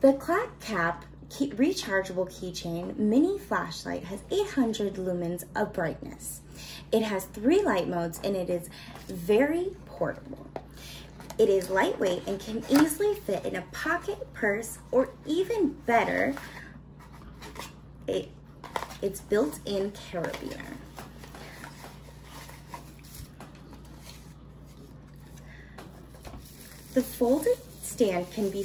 The Clack Cap rechargeable keychain mini flashlight has 800 lumens of brightness. It has 3 light modes and it is very portable. It is lightweight and can easily fit in a pocket, purse, or even better, it's built-in carabiner. The folded stand can be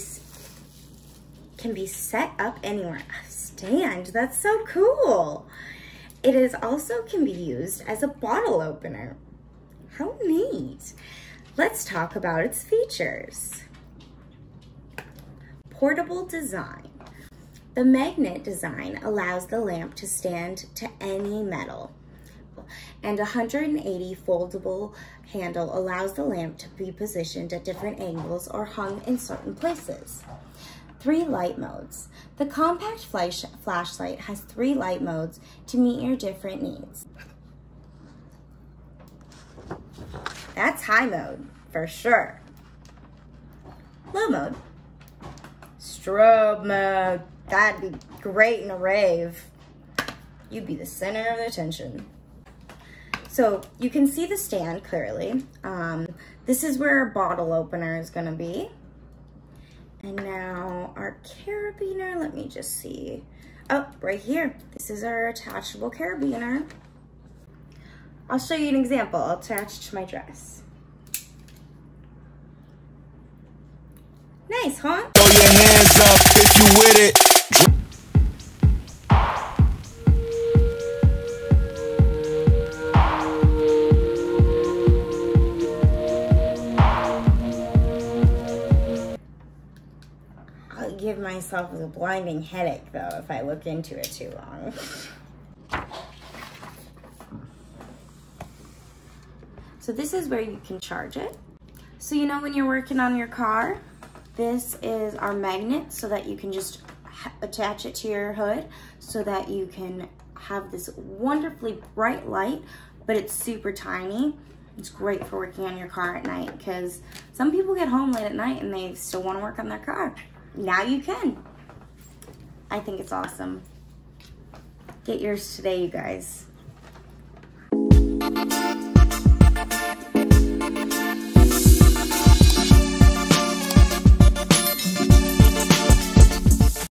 set up anywhere. A stand, that's so cool. It is also can be used as a bottle opener. How neat. Let's talk about its features. Portable design. The magnet design allows the lamp to stand to any metal, and 180 foldable handle allows the lamp to be positioned at different angles or hung in certain places. 3 light modes. The compact flashlight has 3 light modes to meet your different needs. That's high mode, for sure. Low mode. Strobe mode. That'd be great in a rave. You'd be the center of the attention. So you can see the stand clearly. This is where our bottle opener is gonna be. And now our carabiner, let me just see. Oh, right here. This is our attachable carabiner. I'll show you an example. I'll attach to my dress. Nice, huh? Throw your hands up if you with it. I'll give myself a blinding headache though if I look into it too long. So this is where you can charge it. So you know when you're working on your car, this is our magnet so that you can just attach it to your hood so that you can have this wonderfully bright light, but it's super tiny. It's great for working on your car at night because some people get home late at night and they still want to work on their car. Now you can. I think it's awesome. Get yours today, you guys.